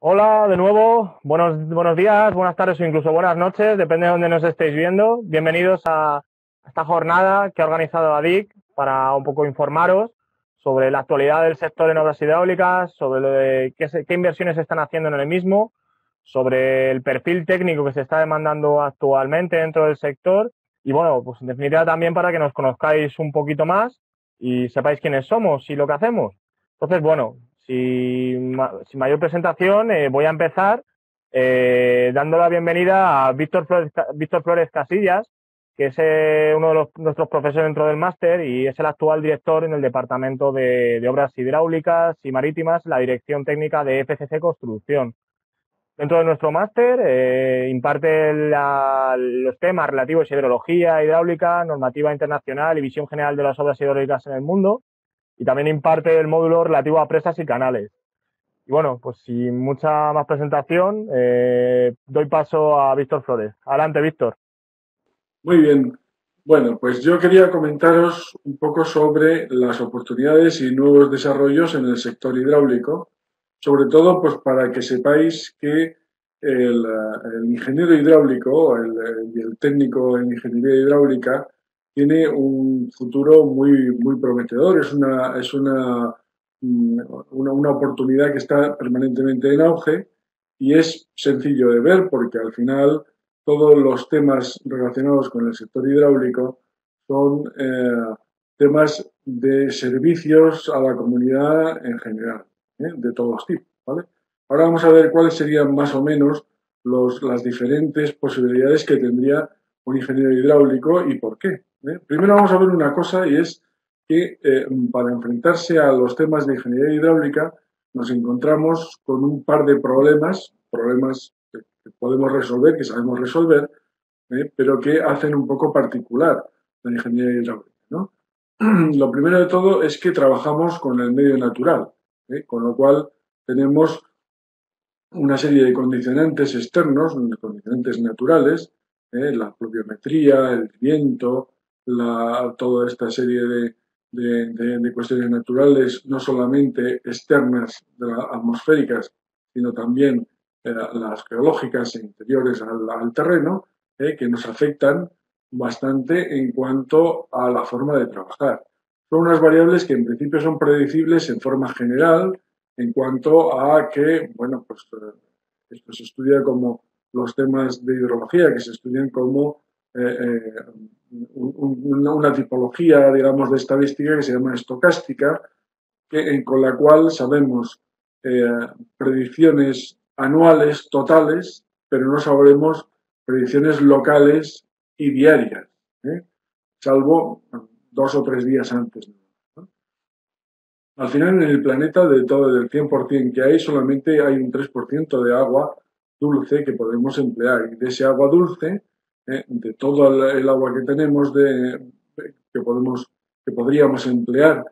Hola de nuevo, buenos días, buenas tardes o incluso buenas noches, depende de dónde nos estéis viendo. Bienvenidos a esta jornada que ha organizado ADIC para un poco informaros sobre la actualidad del sector en obras hidráulicas, sobre lo de qué inversiones se están haciendo en el mismo, sobre el perfil técnico que se está demandando actualmente dentro del sector y bueno, pues en definitiva también para que nos conozcáis un poquito más y sepáis quiénes somos y lo que hacemos. Entonces, bueno, sin mayor presentación, voy a empezar dando la bienvenida a Víctor Flores Casillas, que es uno de nuestros profesores dentro del máster y es el actual director en el Departamento de Obras Hidráulicas y Marítimas, la Dirección Técnica de FCC Construcción. Dentro de nuestro máster imparte los temas relativos a hidrología, hidráulica, normativa internacional y visión general de las obras hidráulicas en el mundo. Y también imparte el módulo relativo a presas y canales. Y bueno, pues sin mucha más presentación, doy paso a Víctor Flores. Adelante, Víctor. Muy bien. Bueno, pues yo quería comentaros un poco sobre las oportunidades y nuevos desarrollos en el sector hidráulico, sobre todo pues para que sepáis que el ingeniero hidráulico y el técnico en ingeniería hidráulica tiene un futuro muy prometedor, es una oportunidad que está permanentemente en auge y es sencillo de ver porque al final todos los temas relacionados con el sector hidráulico son temas de servicios a la comunidad en general, de todos tipos, ¿vale? Ahora vamos a ver cuáles serían más o menos las diferentes posibilidades que tendría un ingeniero hidráulico y por qué. Primero vamos a ver una cosa y es que para enfrentarse a los temas de ingeniería hidráulica nos encontramos con un par de problemas que podemos resolver, que sabemos resolver, pero que hacen un poco particular la ingeniería hidráulica, ¿no? Lo primero de todo es que trabajamos con el medio natural, con lo cual tenemos una serie de condicionantes externos, condicionantes naturales, la pluviometría, el viento, toda esta serie de cuestiones naturales, no solamente externas, atmosféricas, sino también las geológicas e interiores al terreno, que nos afectan bastante en cuanto a la forma de trabajar. Son unas variables que en principio son predecibles en forma general, en cuanto a que, bueno, pues esto se estudia como los temas de hidrología, que se estudian como una tipología, digamos, de estadística que se llama estocástica, con la cual sabemos predicciones anuales totales, pero no sabremos predicciones locales y diarias, salvo 2 o 3 días antes, ¿no? Al final, en el planeta, del 100% que hay, solamente hay un 3% de agua dulce que podemos emplear, y de ese agua dulce, de todo el agua que tenemos, que podríamos emplear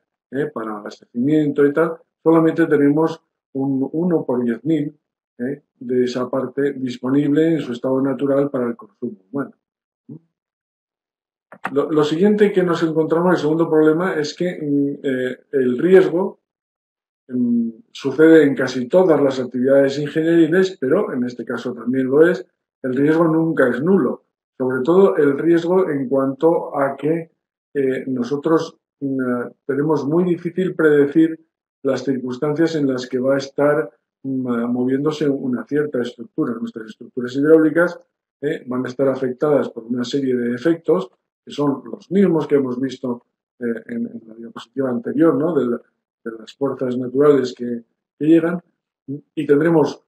para abastecimiento y tal, solamente tenemos un 1 por 10.000 de esa parte disponible en su estado natural para el consumo humano. Lo siguiente que nos encontramos, el segundo problema, es que el riesgo sucede en casi todas las actividades ingenieriles, pero en este caso también lo es. El riesgo nunca es nulo, sobre todo el riesgo en cuanto a que nosotros tenemos muy difícil predecir las circunstancias en las que va a estar moviéndose una cierta estructura. Nuestras estructuras hidráulicas van a estar afectadas por una serie de efectos que son los mismos que hemos visto en la diapositiva anterior, ¿no? De las fuerzas naturales que llegan, y tendremos,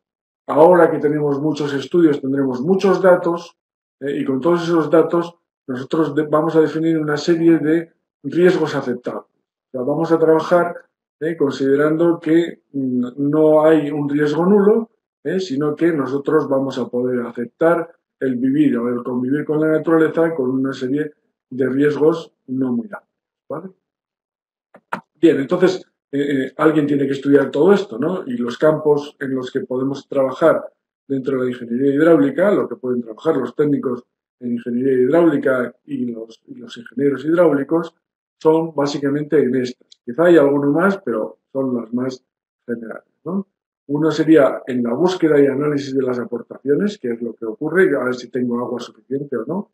ahora que tenemos muchos estudios, tendremos muchos datos, y con todos esos datos nosotros vamos a definir una serie de riesgos aceptables. O sea, vamos a trabajar considerando que no hay un riesgo nulo, sino que nosotros vamos a poder aceptar el vivir o el convivir con la naturaleza con una serie de riesgos no muy altos, ¿vale? Bien, entonces alguien tiene que estudiar todo esto, ¿no? Y los campos en los que podemos trabajar dentro de la ingeniería hidráulica, lo que pueden trabajar los técnicos en ingeniería hidráulica y los ingenieros hidráulicos, son básicamente en estas. Quizá hay alguno más, pero son las más generales, ¿no? Uno sería en la búsqueda y análisis de las aportaciones, que es lo que ocurre, a ver si tengo agua suficiente o no.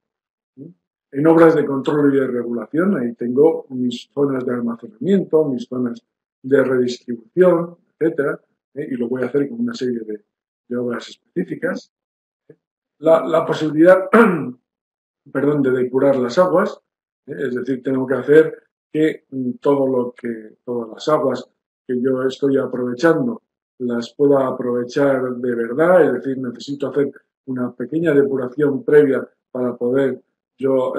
En obras de control y de regulación, ahí tengo mis zonas de almacenamiento, mis zonas de redistribución, etcétera, y lo voy a hacer con una serie de obras específicas. La posibilidad perdón, de depurar las aguas, es decir, tengo que hacer que todas las aguas que yo estoy aprovechando las pueda aprovechar de verdad, es decir, necesito hacer una pequeña depuración previa para poder yo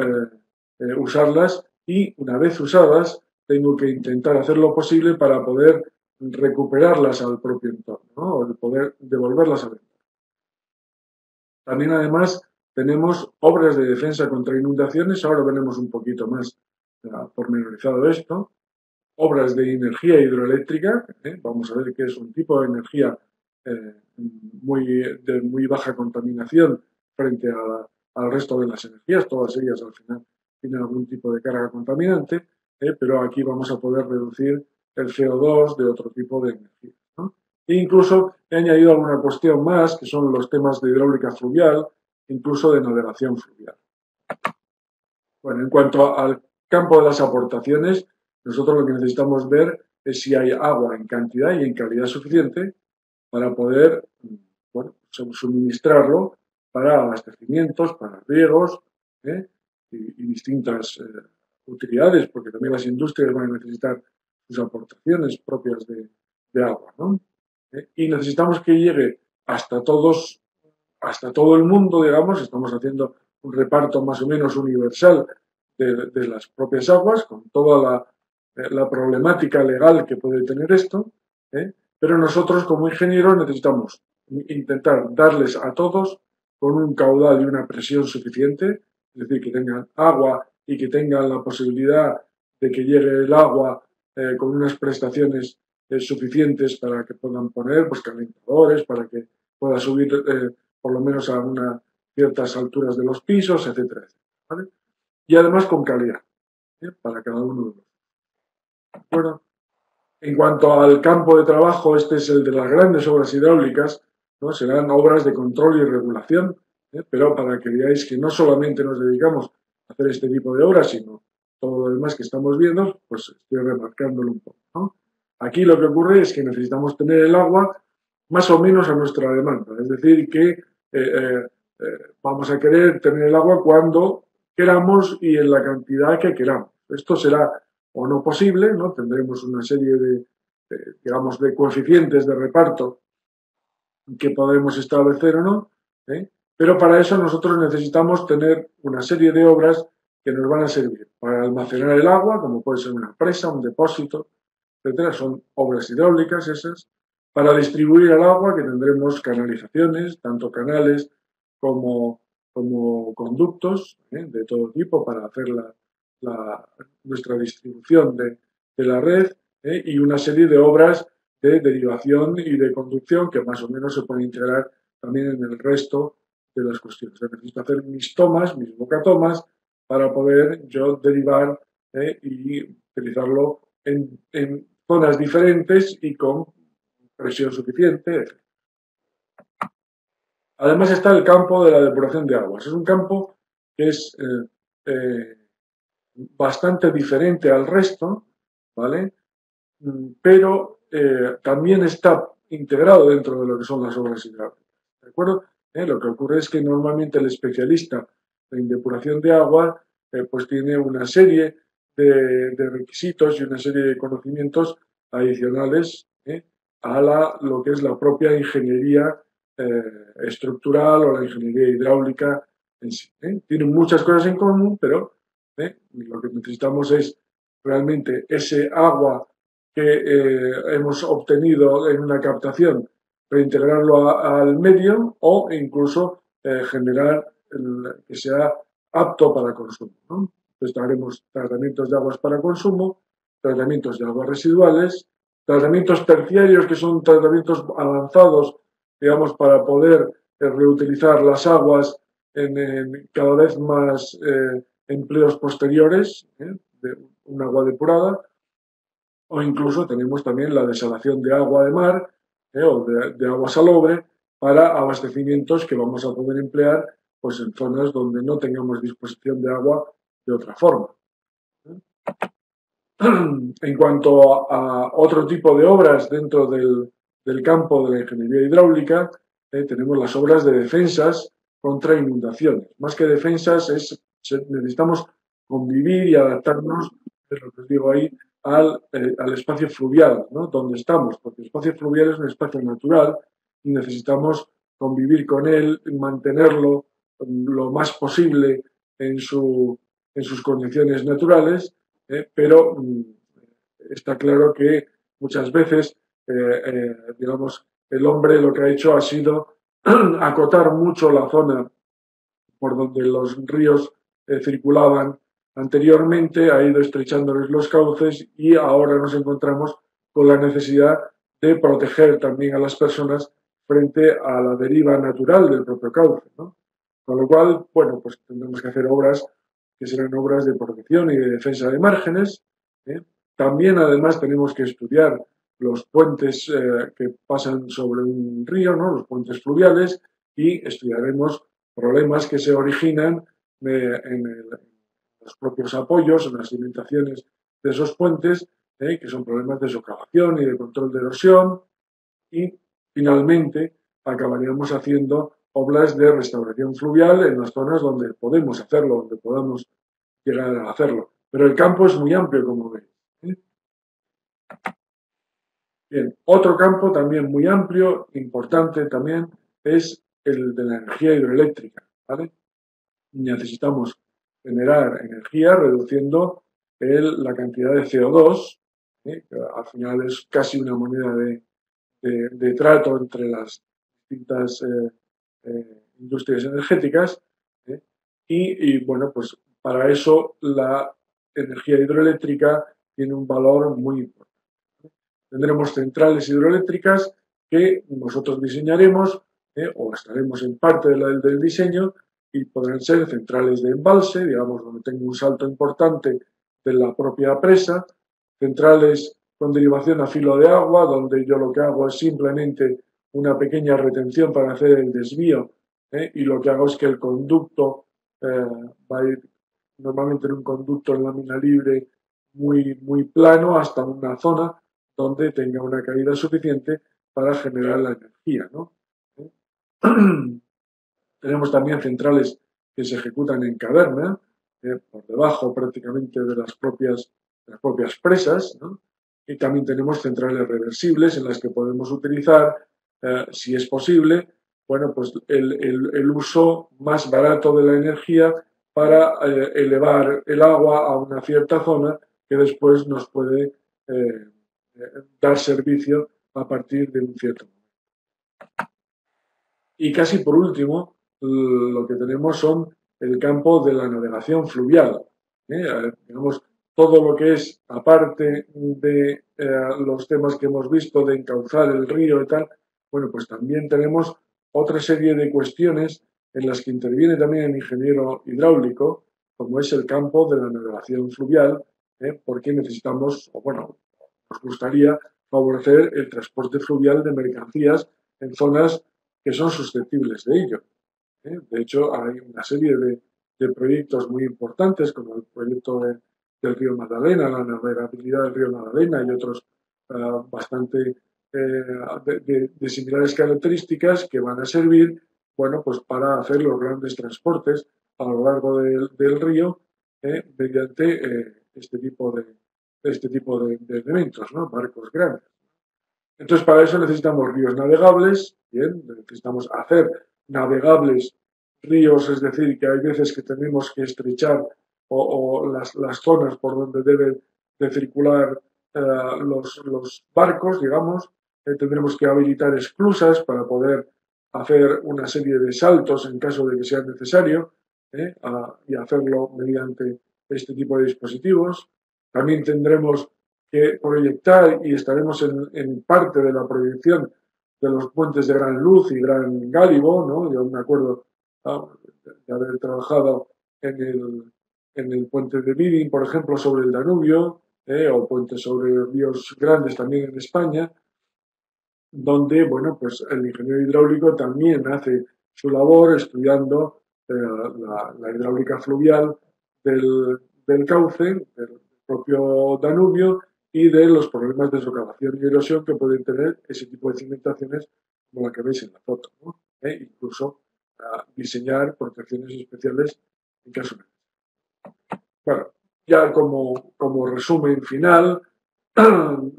usarlas, y una vez usadas tengo que intentar hacer lo posible para poder recuperarlas al propio entorno, ¿no? O poder devolverlas al entorno. También, además, tenemos obras de defensa contra inundaciones, ahora veremos un poquito más pormenorizado esto, obras de energía hidroeléctrica, vamos a ver que es un tipo de energía de muy baja contaminación frente al resto de las energías, todas ellas al final tienen algún tipo de carga contaminante, pero aquí vamos a poder reducir el CO2 de otro tipo de energía, ¿no? E incluso he añadido alguna cuestión más, que son los temas de hidráulica fluvial, incluso de navegación fluvial. Bueno, en cuanto al campo de las aportaciones, nosotros lo que necesitamos ver es si hay agua en cantidad y en calidad suficiente para poder, bueno, suministrarlo para abastecimientos, para riegos y distintas utilidades, porque también las industrias van a necesitar sus aportaciones propias de agua, ¿no? Y necesitamos que llegue hasta todo el mundo, digamos. Estamos haciendo un reparto más o menos universal de las propias aguas, con toda la problemática legal que puede tener esto, pero nosotros como ingenieros necesitamos intentar darles a todos con un caudal y una presión suficiente, es decir, que tengan agua y que tengan la posibilidad de que llegue el agua con unas prestaciones suficientes para que puedan poner pues calentadores, para que pueda subir por lo menos a unas ciertas alturas de los pisos, etcétera, etcétera, ¿vale? Y además con calidad para cada uno de nosotros. Bueno, en cuanto al campo de trabajo, este es el de las grandes obras hidráulicas, ¿no? Serán obras de control y regulación, pero para que veáis que no solamente nos dedicamos a hacer este tipo de obras, sino todo lo demás que estamos viendo, pues estoy remarcándolo un poco, ¿no? Aquí lo que ocurre es que necesitamos tener el agua más o menos a nuestra demanda, es decir, que vamos a querer tener el agua cuando queramos y en la cantidad que queramos. Esto será o no posible, ¿no? Tendremos una serie de coeficientes de reparto que podremos establecer o no, pero para eso nosotros necesitamos tener una serie de obras que nos van a servir para almacenar el agua, como puede ser una presa, un depósito, etcétera. Son obras hidráulicas esas, para distribuir el agua, que tendremos canalizaciones, tanto canales como conductos de todo tipo para hacer nuestra distribución de la red, y una serie de obras de derivación y de conducción que más o menos se pueden integrar también en el resto de las cuestiones. Necesito hacer mis tomas, mis bocatomas, para poder yo derivar y utilizarlo en zonas diferentes y con presión suficiente, etc. Además está el campo de la depuración de aguas. Es un campo que es bastante diferente al resto, ¿vale? Pero también está integrado dentro de lo que son las obras hidráulicas, ¿de acuerdo? Lo que ocurre es que normalmente el especialista en depuración de agua pues tiene una serie de requisitos y una serie de conocimientos adicionales a lo que es la propia ingeniería estructural o la ingeniería hidráulica en sí. Tienen muchas cosas en común, pero lo que necesitamos es realmente ese agua que hemos obtenido en una captación, reintegrarlo al medio o incluso generar que sea apto para consumo, ¿no? Entonces haremos tratamientos de aguas para consumo, tratamientos de aguas residuales, tratamientos terciarios, que son tratamientos avanzados, digamos, para poder reutilizar las aguas en cada vez más empleos posteriores, de un agua depurada, o incluso tenemos también la desalación de agua de mar, de agua salobre para abastecimientos que vamos a poder emplear pues, en zonas donde no tengamos disposición de agua de otra forma. En cuanto a otro tipo de obras dentro del campo de la ingeniería hidráulica, tenemos las obras de defensas contra inundaciones. Más que defensas, necesitamos convivir y adaptarnos, es lo que os digo ahí, al espacio fluvial, ¿no? Donde estamos, porque el espacio fluvial es un espacio natural y necesitamos convivir con él, mantenerlo lo más posible en sus condiciones naturales, pero está claro que muchas veces, digamos, el hombre lo que ha hecho ha sido acotar mucho la zona por donde los ríos circulaban anteriormente, ha ido estrechándoles los cauces y ahora nos encontramos con la necesidad de proteger también a las personas frente a la deriva natural del propio cauce, ¿no? Con lo cual, bueno, pues tendremos que hacer obras que serán obras de protección y de defensa de márgenes, ¿eh? También, además, tenemos que estudiar los puentes que pasan sobre un río, ¿no? Los puentes fluviales, y estudiaremos problemas que se originan en los propios apoyos, en las alimentaciones de esos puentes, que son problemas de socavación y de control de erosión, y finalmente acabaríamos haciendo obras de restauración fluvial en las zonas donde podemos hacerlo, donde podamos llegar a hacerlo. Pero el campo es muy amplio, como veis, ¿eh? Bien, otro campo también muy amplio, importante también, es el de la energía hidroeléctrica, ¿vale? Necesitamos generar energía reduciendo la cantidad de CO2, que al final es casi una moneda de trato entre las distintas industrias energéticas, y bueno, pues para eso la energía hidroeléctrica tiene un valor muy importante. Tendremos centrales hidroeléctricas que nosotros diseñaremos, o estaremos en parte del diseño, y podrán ser centrales de embalse, digamos, donde tenga un salto importante de la propia presa, centrales con derivación a filo de agua, donde yo lo que hago es simplemente una pequeña retención para hacer el desvío, y lo que hago es que el conducto va a ir normalmente en un conducto en lámina libre muy, muy plano hasta una zona donde tenga una caída suficiente para generar la energía, ¿no? Tenemos también centrales que se ejecutan en caverna, por debajo prácticamente de las propias presas, ¿no? Y también tenemos centrales reversibles en las que podemos utilizar, si es posible, bueno, pues el uso más barato de la energía para elevar el agua a una cierta zona que después nos puede dar servicio a partir de un cierto momento. Y casi por último, lo que tenemos son el campo de la navegación fluvial, digamos, todo lo que es, aparte de los temas que hemos visto de encauzar el río y tal, bueno, pues también tenemos otra serie de cuestiones en las que interviene también el ingeniero hidráulico, como es el campo de la navegación fluvial, porque necesitamos, o bueno, nos gustaría favorecer el transporte fluvial de mercancías en zonas que son susceptibles de ello. De hecho, hay una serie de proyectos muy importantes, como el proyecto del río Magdalena, la navegabilidad del río Magdalena y otros bastante de similares características que van a servir, bueno, pues para hacer los grandes transportes a lo largo del río, mediante este tipo de elementos, ¿no? Barcos grandes. Entonces, para eso necesitamos ríos navegables, bien, necesitamos hacer navegables ríos, es decir, que hay veces que tenemos que estrechar las zonas por donde deben de circular los barcos, digamos, tendremos que habilitar esclusas para poder hacer una serie de saltos en caso de que sea necesario, y hacerlo mediante este tipo de dispositivos. También tendremos que proyectar y estaremos en parte de la proyección de los puentes de Gran Luz y Gran Gálibo, ¿no? Yo me acuerdo de haber trabajado en el puente de Midin, por ejemplo, sobre el Danubio, o puentes sobre ríos grandes también en España. donde, bueno, pues el ingeniero hidráulico también hace su labor estudiando la hidráulica fluvial del cauce, del propio Danubio, y de los problemas de socavación y erosión que pueden tener ese tipo de cimentaciones como la que veis en la foto, ¿no? E incluso diseñar protecciones especiales en caso de... Bueno, ya como resumen final,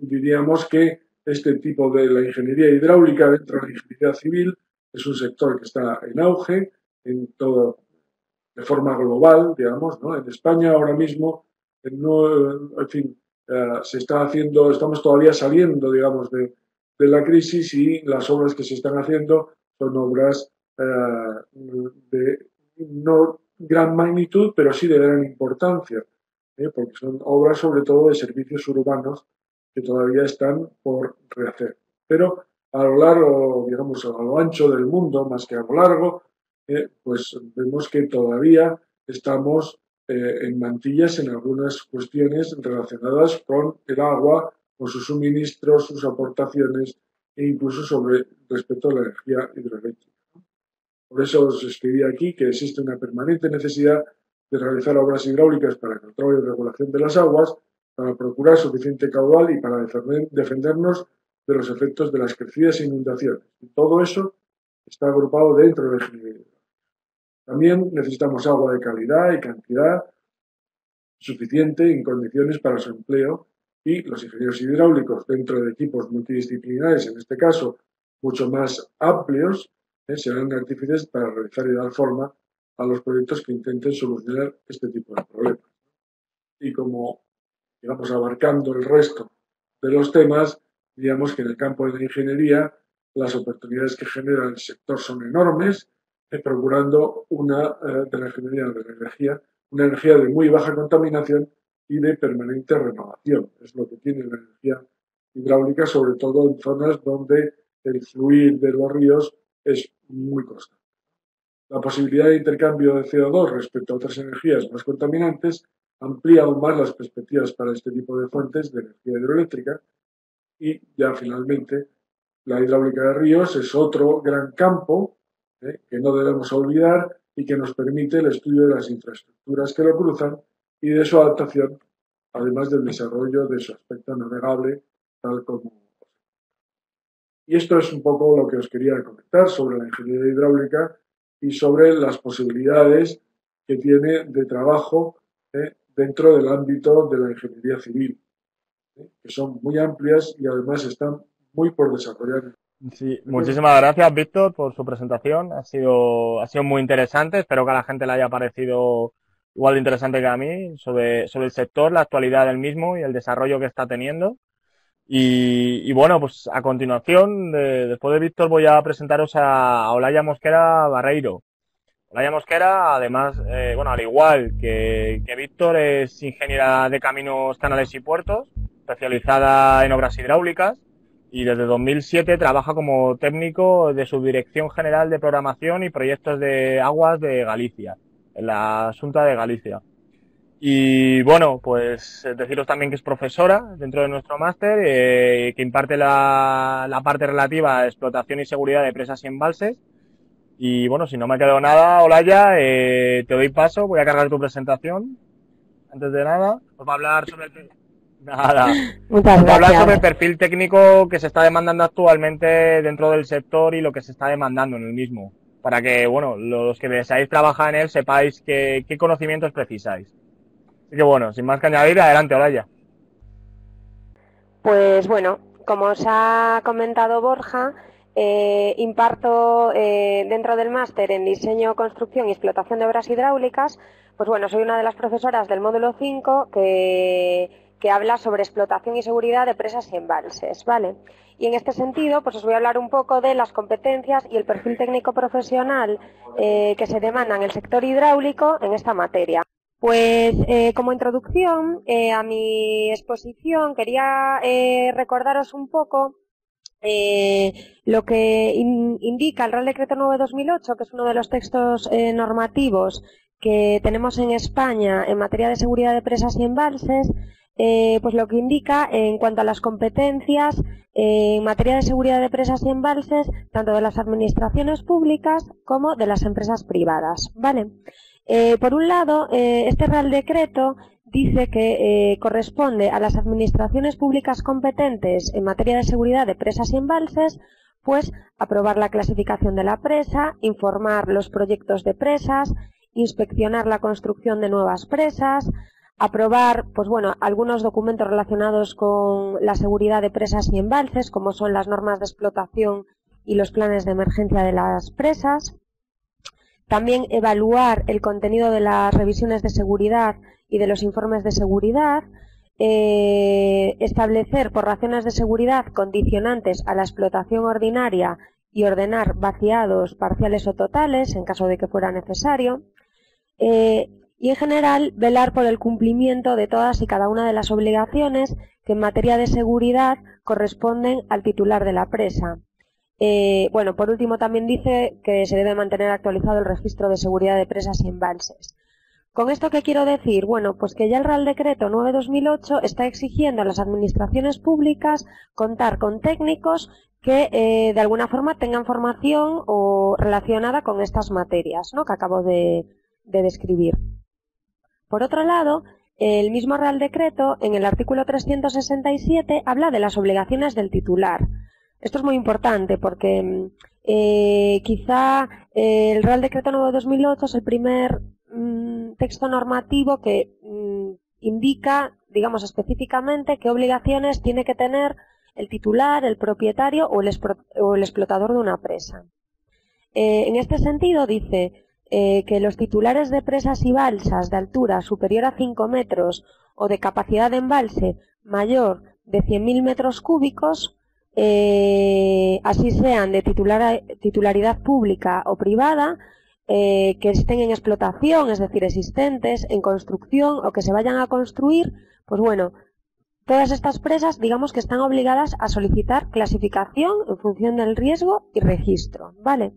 diríamos que este tipo de la ingeniería hidráulica dentro de la ingeniería civil es un sector que está en auge en todo, de forma global, digamos, ¿no? En España ahora mismo, se está haciendo, estamos todavía saliendo, digamos, de la crisis, y las obras que se están haciendo son obras de no gran magnitud, pero sí de gran importancia, porque son obras sobre todo de servicios urbanos que todavía están por rehacer. Pero a lo largo, digamos, a lo ancho del mundo, más que a lo largo, pues vemos que todavía estamos en mantillas en algunas cuestiones relacionadas con el agua, con sus suministros, sus aportaciones e incluso sobre respecto a la energía hidroeléctrica. Por eso os escribí aquí que existe una permanente necesidad de realizar obras hidráulicas para el control y regulación de las aguas, para procurar suficiente caudal y para defendernos de los efectos de las crecidas inundaciones. Y todo eso está agrupado dentro de la ingeniería hidráulica. También necesitamos agua de calidad y cantidad suficiente en condiciones para su empleo, y los ingenieros hidráulicos dentro de equipos multidisciplinares, en este caso mucho más amplios, serán artífices para realizar y dar forma a los proyectos que intenten solucionar este tipo de problemas. Y como, digamos, abarcando el resto de los temas, diríamos que en el campo de la ingeniería las oportunidades que genera el sector son enormes, procurando una energía de muy baja contaminación y de permanente renovación. Es lo que tiene la energía hidráulica, sobre todo en zonas donde el fluir de los ríos es muy constante. La posibilidad de intercambio de CO2 respecto a otras energías más contaminantes amplía aún más las perspectivas para este tipo de fuentes de energía hidroeléctrica. Y ya finalmente, la hidráulica de ríos es otro gran campo que no debemos olvidar y que nos permite el estudio de las infraestructuras que lo cruzan y de su adaptación, además del desarrollo de su aspecto navegable, tal como... Y esto es un poco lo que os quería comentar sobre la ingeniería hidráulica y sobre las posibilidades que tiene de trabajo dentro del ámbito de la ingeniería civil, que son muy amplias y además están muy por desarrollar. Sí, muchísimas gracias, Víctor, por su presentación. Ha sido muy interesante. Espero que a la gente le haya parecido igual de interesante que a mí sobre el sector, la actualidad del mismo y el desarrollo que está teniendo. Y bueno, pues a continuación, después de Víctor, voy a presentaros a Olaya Mosquera Barreiro. Olaya Mosquera, además, bueno, al igual que Víctor, es ingeniera de caminos, canales y puertos, especializada en obras hidráulicas, y desde 2007 trabaja como técnico de Subdirección General de Programación y Proyectos de Aguas de Galicia, en la Xunta de Galicia. Y bueno, pues deciros también que es profesora dentro de nuestro máster, que imparte la parte relativa a explotación y seguridad de presas y embalses. Y bueno, si no me ha quedado nada, Olaya, te doy paso, voy a cargar tu presentación. Antes de nada, os va a hablar sobre el perfil técnico que se está demandando actualmente dentro del sector y lo que se está demandando en el mismo, para que, bueno, los que deseáis trabajar en él sepáis qué conocimientos precisáis. Así que bueno, sin más que añadir, adelante, Olaya. Pues bueno, como os ha comentado Borja, imparto dentro del máster en diseño, construcción y explotación de obras hidráulicas. Pues bueno, soy una de las profesoras del módulo 5 que habla sobre explotación y seguridad de presas y embalses, ¿vale? Y en este sentido, pues os voy a hablar un poco de las competencias y el perfil técnico profesional que se demanda en el sector hidráulico en esta materia. Pues como introducción a mi exposición quería recordaros un poco lo que indica el Real Decreto 9-2008, que es uno de los textos normativos que tenemos en España en materia de seguridad de presas y embalses, pues lo que indica en cuanto a las competencias en materia de seguridad de presas y embalses, tanto de las administraciones públicas como de las empresas privadas, ¿vale? Por un lado, este Real Decreto dice que corresponde a las administraciones públicas competentes en materia de seguridad de presas y embalses, pues aprobar la clasificación de la presa, informar los proyectos de presas, inspeccionar la construcción de nuevas presas, aprobar, pues bueno, algunos documentos relacionados con la seguridad de presas y embalses, como son las normas de explotación y los planes de emergencia de las presas. También evaluar el contenido de las revisiones de seguridad y de los informes de seguridad. Establecer por razones de seguridad condicionantes a la explotación ordinaria y ordenar vaciados parciales o totales en caso de que fuera necesario. Y en general velar por el cumplimiento de todas y cada una de las obligaciones que en materia de seguridad corresponden al titular de la presa. Bueno, por último también dice que se debe mantener actualizado el registro de seguridad de presas y embalses. ¿Con esto qué quiero decir? Bueno, pues que ya el Real Decreto 9-2008 está exigiendo a las administraciones públicas contar con técnicos que de alguna forma tengan formación o relacionada con estas materias, ¿no?, que acabo de describir. Por otro lado, el mismo Real Decreto, en el artículo 367, habla de las obligaciones del titular. Esto es muy importante porque quizá el Real Decreto 9-2008 es el primer texto normativo que indica, digamos, específicamente qué obligaciones tiene que tener el titular, el propietario o el explotador de una presa. En este sentido, dice que los titulares de presas y balsas de altura superior a 5 metros o de capacidad de embalse mayor de 100.000 metros cúbicos, así sean de titularidad pública o privada, que estén en explotación, es decir, existentes, en construcción o que se vayan a construir, pues bueno, todas estas presas, digamos que están obligadas a solicitar clasificación en función del riesgo y registro, ¿vale?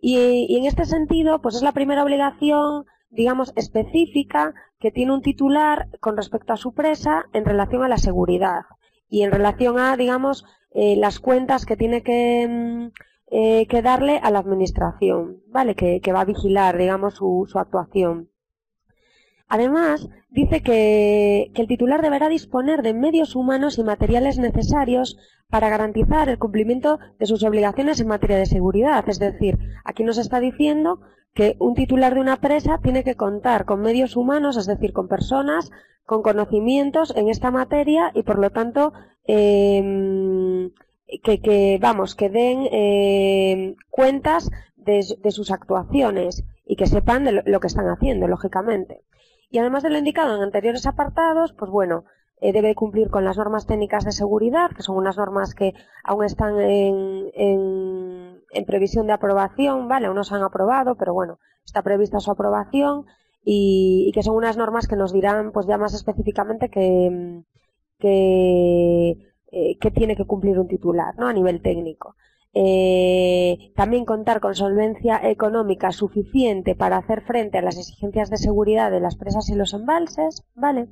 Y en este sentido, pues es la primera obligación, digamos, específica que tiene un titular con respecto a su presa en relación a la seguridad y en relación a, digamos, las cuentas que tiene que darle a la administración, ¿vale?, que va a vigilar, digamos, su actuación. Además, dice que el titular deberá disponer de medios humanos y materiales necesarios para garantizar el cumplimiento de sus obligaciones en materia de seguridad. Es decir, aquí nos está diciendo que un titular de una presa tiene que contar con medios humanos, es decir, con personas, con conocimientos en esta materia y, por lo tanto, que den cuentas de sus actuaciones y que sepan de lo que están haciendo, lógicamente. Y además de lo indicado en anteriores apartados, pues bueno, debe cumplir con las normas técnicas de seguridad, que son unas normas que aún están en previsión de aprobación, ¿vale? Aún no se han aprobado, pero bueno, está prevista su aprobación y que son unas normas que nos dirán, pues ya más específicamente que tiene que cumplir un titular, ¿no?, a nivel técnico. También contar con solvencia económica suficiente para hacer frente a las exigencias de seguridad de las presas y los embalses, ¿vale?,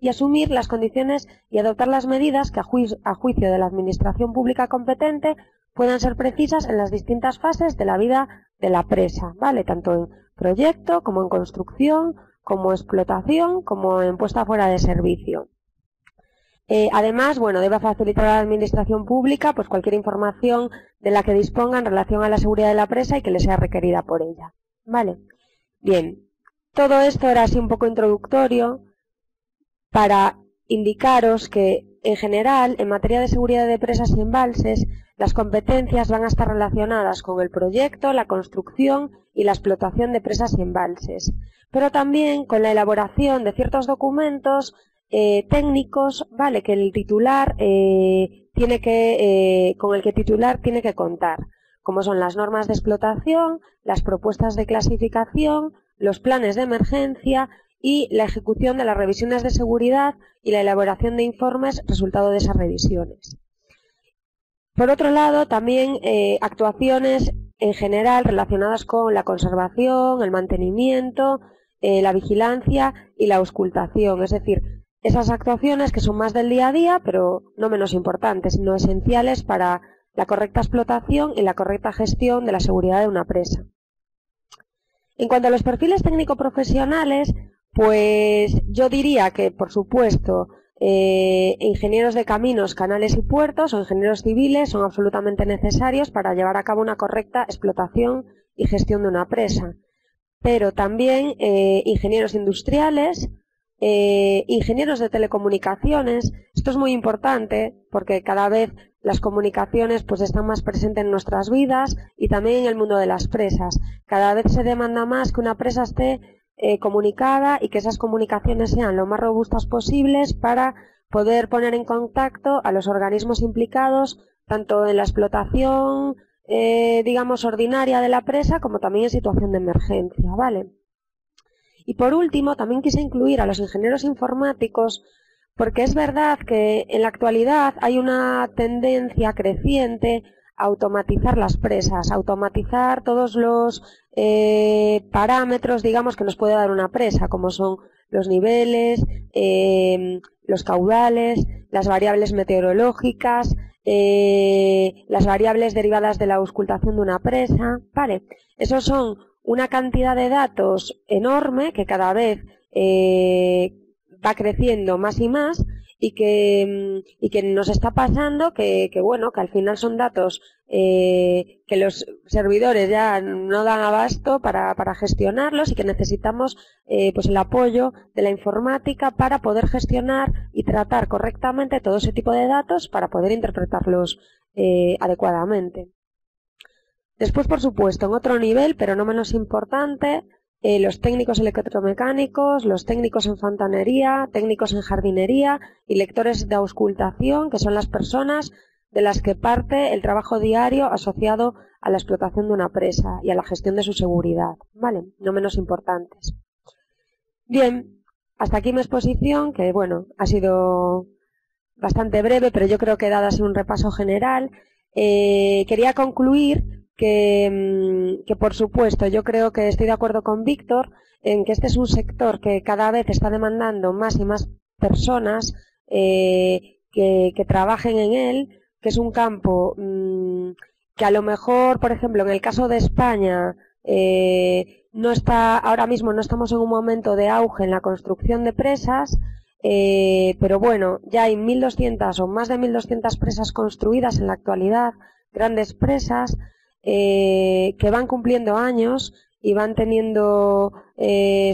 y asumir las condiciones y adoptar las medidas que a juicio de la administración pública competente puedan ser precisas en las distintas fases de la vida de la presa, ¿vale?, tanto en proyecto como en construcción, como explotación, como en puesta fuera de servicio. Además, bueno, debe facilitar a la administración pública pues cualquier información de la que disponga en relación a la seguridad de la presa y que le sea requerida por ella, ¿vale? Bien, todo esto era así un poco introductorio para indicaros que, en general, en materia de seguridad de presas y embalses, las competencias van a estar relacionadas con el proyecto, la construcción y la explotación de presas y embalses, pero también con la elaboración de ciertos documentos técnicos, vale, que el titular tiene que con el que el titular tiene que contar, como son las normas de explotación, las propuestas de clasificación, los planes de emergencia y la ejecución de las revisiones de seguridad y la elaboración de informes resultado de esas revisiones. Por otro lado, también actuaciones en general relacionadas con la conservación, el mantenimiento, la vigilancia y la auscultación, es decir, esas actuaciones que son más del día a día, pero no menos importantes, sino esenciales para la correcta explotación y la correcta gestión de la seguridad de una presa. En cuanto a los perfiles técnico-profesionales, pues yo diría que, por supuesto, ingenieros de caminos, canales y puertos o ingenieros civiles son absolutamente necesarios para llevar a cabo una correcta explotación y gestión de una presa. Pero también ingenieros industriales, ingenieros de telecomunicaciones. Esto es muy importante porque cada vez las comunicaciones pues están más presentes en nuestras vidas y también en el mundo de las presas. Cada vez se demanda más que una presa esté comunicada y que esas comunicaciones sean lo más robustas posibles para poder poner en contacto a los organismos implicados tanto en la explotación, digamos, ordinaria de la presa como también en situación de emergencia, ¿vale? Y por último, también quise incluir a los ingenieros informáticos, porque es verdad que en la actualidad hay una tendencia creciente a automatizar las presas, a automatizar todos los parámetros, digamos, que nos puede dar una presa, como son los niveles, los caudales, las variables meteorológicas, las variables derivadas de la auscultación de una presa, ¿vale? Esos son una cantidad de datos enorme que cada vez va creciendo más y más y que nos está pasando que bueno, que al final son datos que los servidores ya no dan abasto para gestionarlos y que necesitamos pues el apoyo de la informática para poder gestionar y tratar correctamente todo ese tipo de datos para poder interpretarlos adecuadamente. Después, por supuesto, en otro nivel, pero no menos importante, los técnicos electromecánicos, los técnicos en fontanería, técnicos en jardinería y lectores de auscultación, que son las personas de las que parte el trabajo diario asociado a la explotación de una presa y a la gestión de su seguridad, ¿vale? No menos importantes. Bien, hasta aquí mi exposición, que bueno, ha sido bastante breve, pero yo creo que he dado así un repaso general. Quería concluir que por supuesto yo creo que estoy de acuerdo con Víctor en que este es un sector que cada vez está demandando más y más personas que trabajen en él, que es un campo que a lo mejor, por ejemplo, en el caso de España no está, ahora mismo no estamos en un momento de auge en la construcción de presas, pero bueno, ya hay 1.200 o más de 1.200 presas construidas en la actualidad, grandes presas, que van cumpliendo años y van teniendo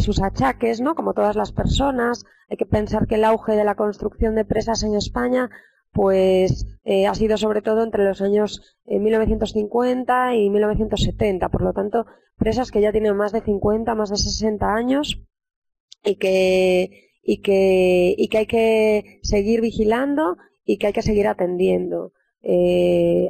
sus achaques, ¿no? Como todas las personas. Hay que pensar que el auge de la construcción de presas en España pues ha sido sobre todo entre los años 1950 y 1970, por lo tanto presas que ya tienen más de 50, más de 60 años y que hay que seguir vigilando y que hay que seguir atendiendo.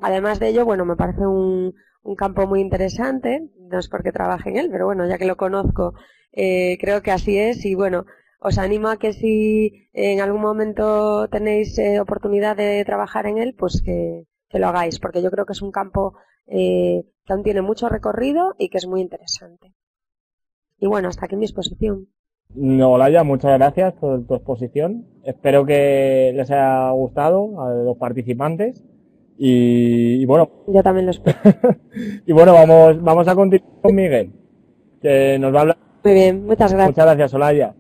Además de ello, bueno, me parece un campo muy interesante, no es porque trabaje en él, pero bueno, ya que lo conozco, creo que así es y bueno, os animo a que si en algún momento tenéis oportunidad de trabajar en él, pues que lo hagáis, porque yo creo que es un campo que aún tiene mucho recorrido y que es muy interesante. Y bueno, hasta aquí mi exposición. Olaya, muchas gracias por tu exposición. Espero que les haya gustado a los participantes. Y bueno, yo también lo espero. Y bueno, vamos a continuar con Miguel, que nos va a hablar. Muy bien, muchas gracias. Muchas gracias, Olaya.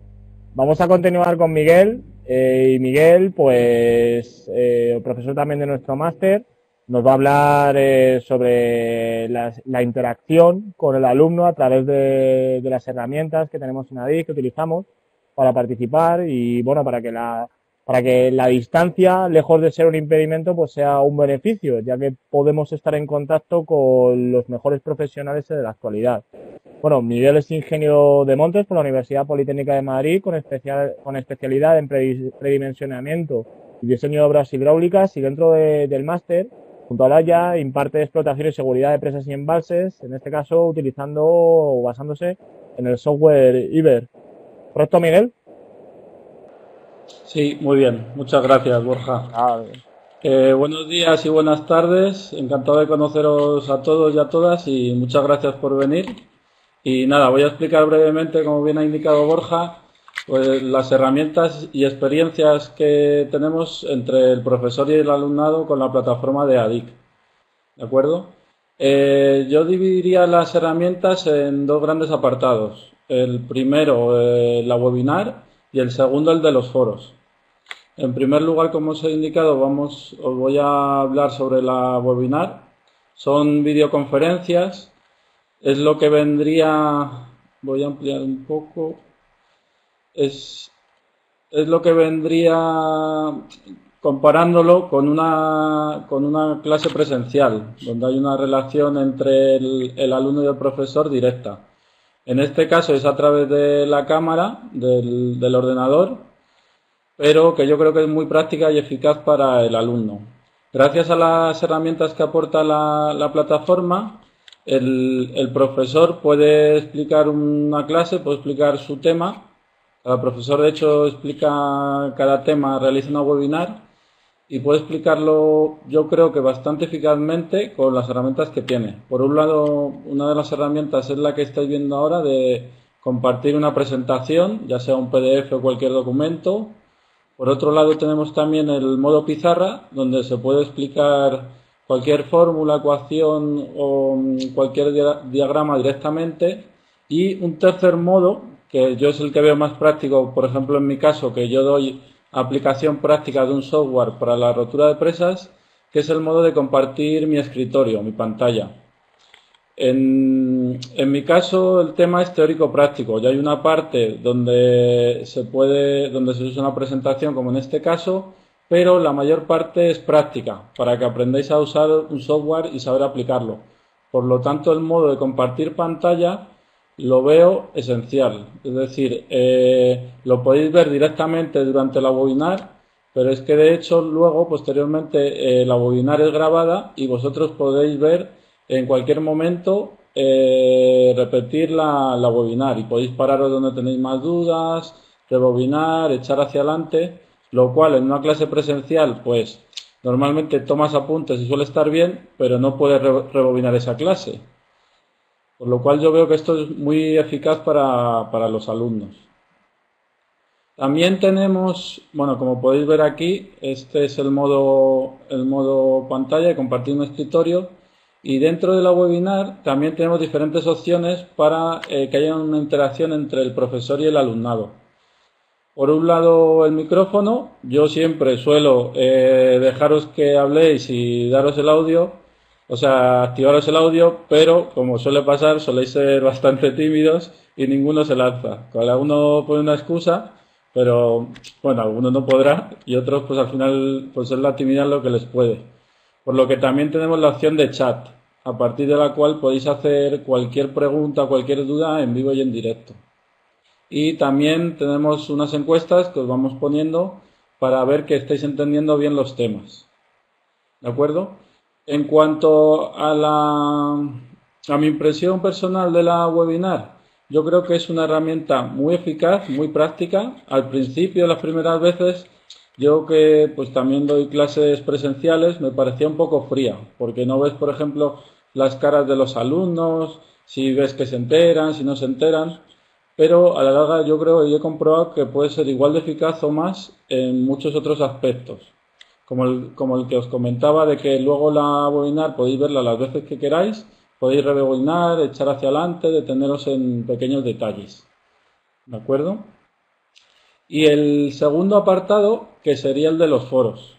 Vamos a continuar con Miguel. Y Miguel, pues, profesor también de nuestro máster, nos va a hablar sobre la interacción con el alumno a través de las herramientas que tenemos en ADIC, que utilizamos para participar y bueno, para que la distancia, lejos de ser un impedimento, pues sea un beneficio, ya que podemos estar en contacto con los mejores profesionales de la actualidad. Bueno, Miguel es ingeniero de Montes por la Universidad Politécnica de Madrid, con especialidad en predimensionamiento y diseño de obras hidráulicas, y dentro del máster, junto a Olaya, imparte explotación y seguridad de presas y embalses, en este caso utilizando o basándose en el software IBER. ¿Correcto, Miguel? Sí, muy bien. Muchas gracias, Borja. Buenos días y buenas tardes. Encantado de conoceros a todos y a todas y muchas gracias por venir. Y nada, voy a explicar brevemente, como bien ha indicado Borja, Pues las herramientas y experiencias que tenemos entre el profesor y el alumnado con la plataforma de ADIC, ¿de acuerdo? Yo dividiría las herramientas en dos grandes apartados. El primero, la webinar, y el segundo, el de los foros. En primer lugar, como os he indicado, os voy a hablar sobre la webinar. Son videoconferencias, es lo que vendría, voy a ampliar un poco, es lo que vendría comparándolo con una clase presencial, donde hay una relación entre el alumno y el profesor directa. En este caso es a través de la cámara, del ordenador, pero que yo creo que es muy práctica y eficaz para el alumno. Gracias a las herramientas que aporta la plataforma, el profesor puede explicar una clase, puede explicar su tema. Cada profesor, de hecho, explica cada tema, realiza una webinar y puede explicarlo, yo creo que bastante eficazmente con las herramientas que tiene. Por un lado, una de las herramientas es la que estáis viendo ahora de compartir una presentación, ya sea un PDF o cualquier documento. Por otro lado, tenemos también el modo pizarra, donde se puede explicar cualquier fórmula, ecuación o cualquier diagrama directamente. Y un tercer modo, que yo es el que veo más práctico, por ejemplo en mi caso, que yo doy aplicación práctica de un software para la rotura de presas, que es el modo de compartir mi escritorio, mi pantalla. En mi caso el tema es teórico-práctico. Ya hay una parte donde se usa una presentación, como en este caso, pero la mayor parte es práctica, para que aprendáis a usar un software y saber aplicarlo. Por lo tanto, el modo de compartir pantalla lo veo esencial, es decir, lo podéis ver directamente durante la webinar, pero es que de hecho luego, posteriormente, la webinar es grabada y vosotros podéis ver en cualquier momento, repetir la webinar y podéis pararos donde tenéis más dudas, rebobinar, echar hacia adelante, lo cual en una clase presencial, pues normalmente tomas apuntes y suele estar bien, pero no puedes rebobinar esa clase. Por lo cual yo veo que esto es muy eficaz para los alumnos. También tenemos, bueno, como podéis ver aquí, este es el modo pantalla, compartir un escritorio. Y dentro de la webinar también tenemos diferentes opciones para que haya una interacción entre el profesor y el alumnado. Por un lado, el micrófono. Yo siempre suelo dejaros que habléis y daros el audio. O sea, activaros el audio, pero como suele pasar, soléis ser bastante tímidos y ninguno se lanza. Cada uno pone una excusa, pero bueno, algunos no podrá y otros pues al final pues es la timidez lo que les puede. Por lo que también tenemos la opción de chat, a partir de la cual podéis hacer cualquier pregunta, cualquier duda en vivo y en directo. Y también tenemos unas encuestas que os vamos poniendo para ver que estáis entendiendo bien los temas. ¿De acuerdo? En cuanto a mi impresión personal de la webinar, yo creo que es una herramienta muy eficaz, muy práctica. Al principio, las primeras veces, yo que pues también doy clases presenciales, me parecía un poco fría, porque no ves, por ejemplo, las caras de los alumnos, si ves que se enteran, si no se enteran, pero a la larga yo creo que he comprobado que puede ser igual de eficaz o más en muchos otros aspectos. Como el que os comentaba, de que luego la webinar podéis verla las veces que queráis, podéis rebobinar, echar hacia adelante, deteneros en pequeños detalles. ¿De acuerdo? Y el segundo apartado, que sería el de los foros.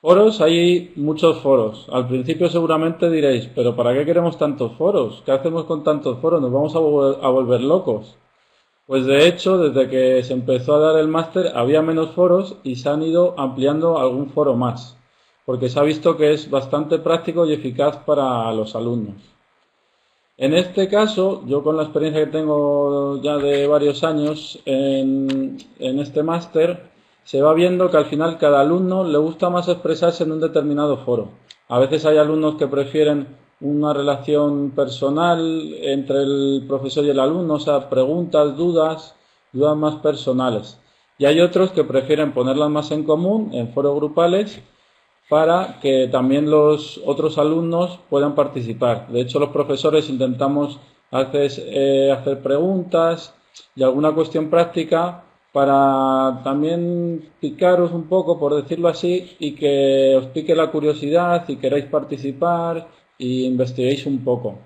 Foros, hay muchos foros. Al principio seguramente diréis, ¿pero para qué queremos tantos foros? ¿Qué hacemos con tantos foros? ¿Nos vamos a volver locos? Pues de hecho, desde que se empezó a dar el máster había menos foros y se han ido ampliando algún foro más, porque se ha visto que es bastante práctico y eficaz para los alumnos. En este caso, yo con la experiencia que tengo ya de varios años en este máster, se va viendo que al final cada alumno le gusta más expresarse en un determinado foro. A veces hay alumnos que prefieren una relación personal entre el profesor y el alumno, o sea, preguntas, dudas más personales. Y hay otros que prefieren ponerlas más en común, en foros grupales, para que también los otros alumnos puedan participar. De hecho, los profesores intentamos hacer preguntas, y alguna cuestión práctica para también picaros un poco, por decirlo así, y que os pique la curiosidad y queráis participar y investiguéis un poco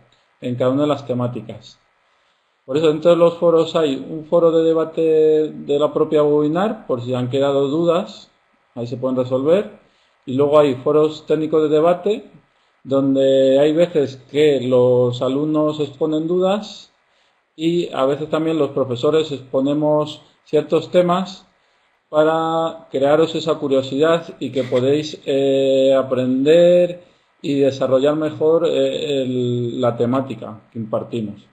en cada una de las temáticas. Por eso dentro de los foros hay un foro de debate de la propia webinar, por si han quedado dudas, ahí se pueden resolver. Y luego hay foros técnicos de debate, donde hay veces que los alumnos exponen dudas y a veces también los profesores exponemos ciertos temas para crearos esa curiosidad y que podéis aprender y desarrollar mejor la temática que impartimos.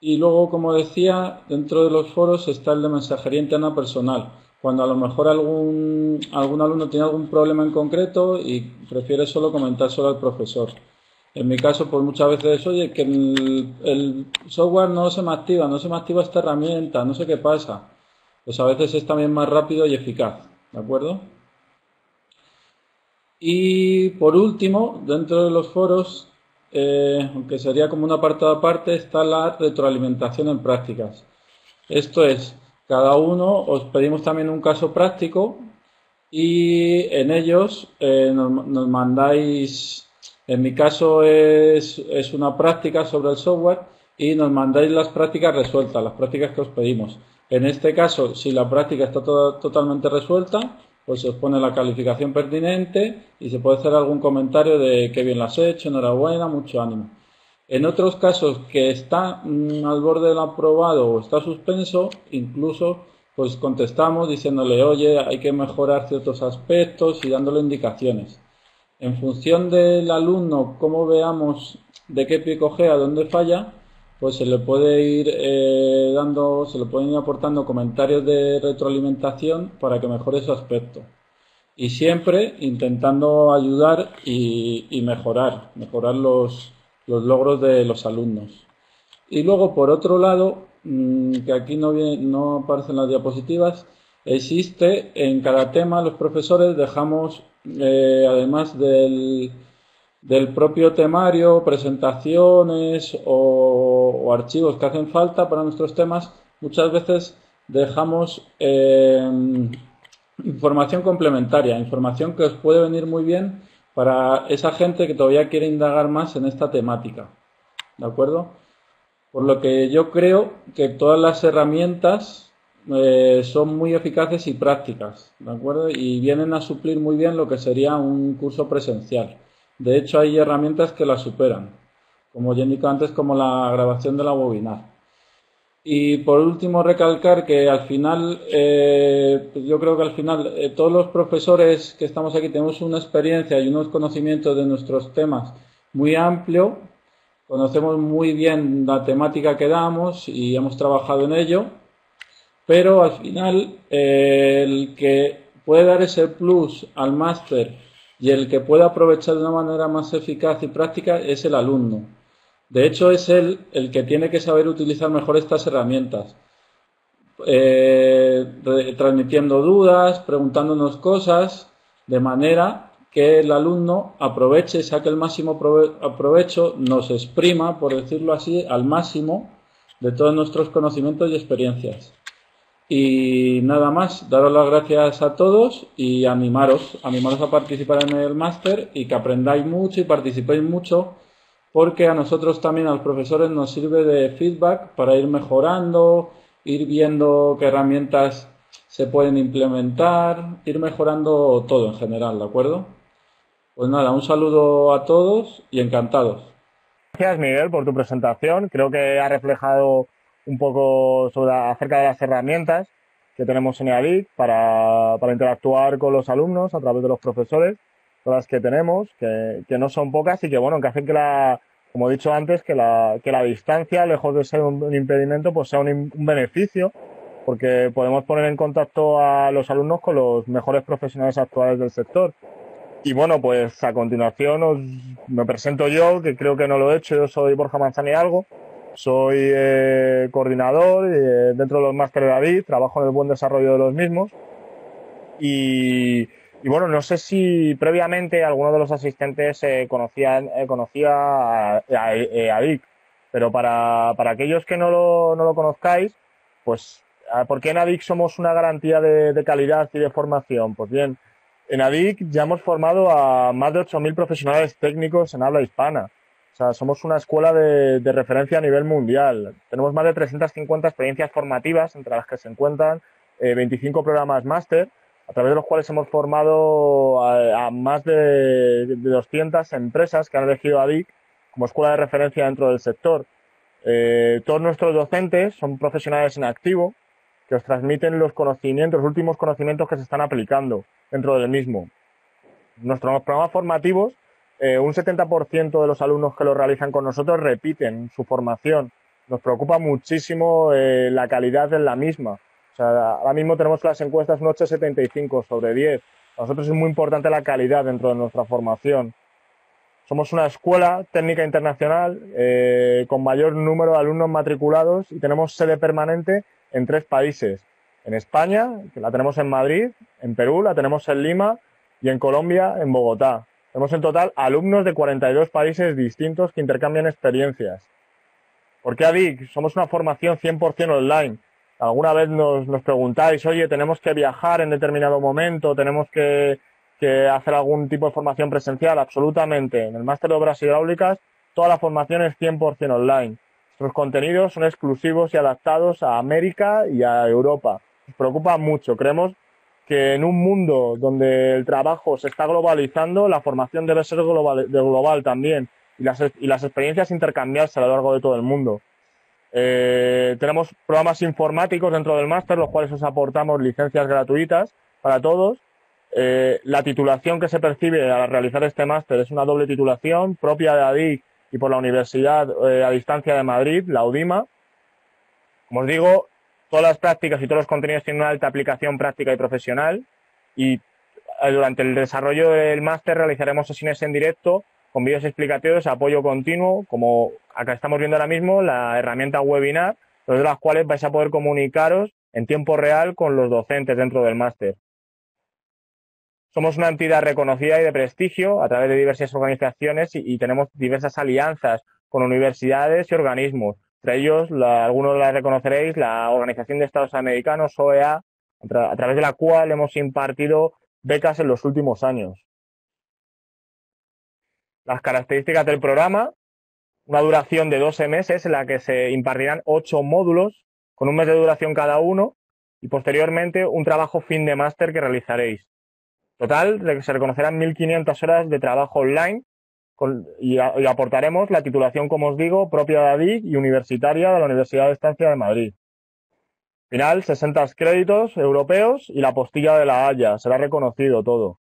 Y luego, como decía, dentro de los foros está el de mensajería interna personal. Cuando a lo mejor algún alumno tiene algún problema en concreto y prefiere solo comentárselo al profesor. En mi caso, pues muchas veces, oye, que el software no se me activa esta herramienta, no sé qué pasa. Pues a veces es también más rápido y eficaz, ¿de acuerdo? Y por último, dentro de los foros, aunque sería como un apartado aparte, está la retroalimentación en prácticas. Esto es, cada uno os pedimos también un caso práctico y en ellos nos mandáis... En mi caso es una práctica sobre el software y nos mandáis las prácticas resueltas, las prácticas que os pedimos. En este caso, si la práctica está totalmente resuelta, pues se os pone la calificación pertinente y se puede hacer algún comentario de qué bien la has hecho, enhorabuena, mucho ánimo. En otros casos que está al borde del aprobado o está suspenso, incluso pues contestamos diciéndole, oye, hay que mejorar ciertos aspectos y dándole indicaciones. En función del alumno, cómo veamos de qué pie cojea, dónde falla, pues se le puede ir aportando comentarios de retroalimentación para que mejore su aspecto. Y siempre intentando ayudar y mejorar los logros de los alumnos. Y luego, por otro lado, que aquí no aparecen las diapositivas, existe en cada tema los profesores dejamos... además del propio temario, presentaciones o archivos que hacen falta para nuestros temas, muchas veces dejamos información complementaria, información que os puede venir muy bien para esa gente que todavía quiere indagar más en esta temática, ¿de acuerdo? Por lo que yo creo que todas las herramientas son muy eficaces y prácticas, ¿de acuerdo? Y vienen a suplir muy bien lo que sería un curso presencial. De hecho, hay herramientas que las superan, como ya indicaba antes, como la grabación de la webinar. Y por último, recalcar que al final, yo creo que al final todos los profesores que estamos aquí tenemos una experiencia y unos conocimientos de nuestros temas muy amplio, conocemos muy bien la temática que damos y hemos trabajado en ello. Pero al final, el que puede dar ese plus al máster y el que puede aprovechar de una manera más eficaz y práctica es el alumno. De hecho, es él el que tiene que saber utilizar mejor estas herramientas, transmitiendo dudas, preguntándonos cosas, de manera que el alumno aproveche, saque el máximo provecho, nos exprima, por decirlo así, al máximo de todos nuestros conocimientos y experiencias. Y nada más, daros las gracias a todos y animaros a participar en el máster y que aprendáis mucho y participéis mucho, porque a nosotros también, a los profesores, nos sirve de feedback para ir mejorando, ir viendo qué herramientas se pueden implementar, ir mejorando todo en general, ¿de acuerdo? Pues nada, un saludo a todos y encantados. Gracias, Miguel, por tu presentación. Creo que ha reflejado un poco acerca de las herramientas que tenemos en ADIC para interactuar con los alumnos a través de los profesores, todas las que tenemos, que no son pocas y que, bueno, que hacen que como he dicho antes, que la distancia, lejos de ser un impedimento, pues sea un beneficio, porque podemos poner en contacto a los alumnos con los mejores profesionales actuales del sector. Y bueno, pues a continuación me presento yo, que creo que no lo he hecho. Yo soy Borja Manzanialgo. Soy coordinador dentro de los másteres de ADIC, trabajo en el buen desarrollo de los mismos y bueno, no sé si previamente alguno de los asistentes conocía a ADIC. Pero para aquellos que no lo conozcáis, pues, ¿por qué en ADIC somos una garantía de calidad y de formación? Pues bien, en ADIC ya hemos formado a más de 8.000 profesionales técnicos en habla hispana. O sea, somos una escuela de referencia a nivel mundial. Tenemos más de 350 experiencias formativas, entre las que se encuentran 25 programas máster, a través de los cuales hemos formado a más de 200 empresas que han elegido ADIC como escuela de referencia dentro del sector. Todos nuestros docentes son profesionales en activo que os transmiten los conocimientos, los últimos conocimientos que se están aplicando dentro del mismo. Nuestros programas formativos, un 70% de los alumnos que lo realizan con nosotros repiten su formación. Nos preocupa muchísimo la calidad de la misma. O sea, ahora mismo tenemos las encuestas un 8,75 sobre 10. Para nosotros es muy importante la calidad dentro de nuestra formación. Somos una escuela técnica internacional con mayor número de alumnos matriculados y tenemos sede permanente en 3 países. En España, que la tenemos en Madrid, en Perú, la tenemos en Lima y en Colombia, en Bogotá. Tenemos en total alumnos de 42 países distintos que intercambian experiencias. ¿Por qué ADIC? Somos una formación 100% online. Alguna vez nos preguntáis, oye, tenemos que viajar en determinado momento, tenemos que hacer algún tipo de formación presencial. Absolutamente. En el Máster de Obras Hidráulicas toda la formación es 100% online. Nuestros contenidos son exclusivos y adaptados a América y a Europa. Nos preocupa mucho. Creemos que en un mundo donde el trabajo se está globalizando, la formación debe ser global también y las experiencias intercambiarse a lo largo de todo el mundo. Tenemos programas informáticos dentro del máster, los cuales os aportamos licencias gratuitas para todos. La titulación que se percibe al realizar este máster es una doble titulación propia de ADIC y por la Universidad a Distancia de Madrid, la UDIMA. Como os digo, todas las prácticas y todos los contenidos tienen una alta aplicación práctica y profesional, y durante el desarrollo del máster realizaremos sesiones en directo con vídeos explicativos, apoyo continuo, como acá estamos viendo ahora mismo la herramienta webinar, de las cuales vais a poder comunicaros en tiempo real con los docentes dentro del máster. Somos una entidad reconocida y de prestigio a través de diversas organizaciones y tenemos diversas alianzas con universidades y organismos. Entre ellos, algunos la reconoceréis, la Organización de Estados Americanos, OEA, a través de la cual hemos impartido becas en los últimos años. Las características del programa: una duración de 12 meses en la que se impartirán 8 módulos, con un mes de duración cada uno, y posteriormente un trabajo fin de máster que realizaréis. Total, se reconocerán 1.500 horas de trabajo online, y aportaremos la titulación, como os digo, propia de ADIC y universitaria de la Universidad de Distancia de Madrid. Al final, 60 créditos europeos y la apostilla de la Haya. Será reconocido todo.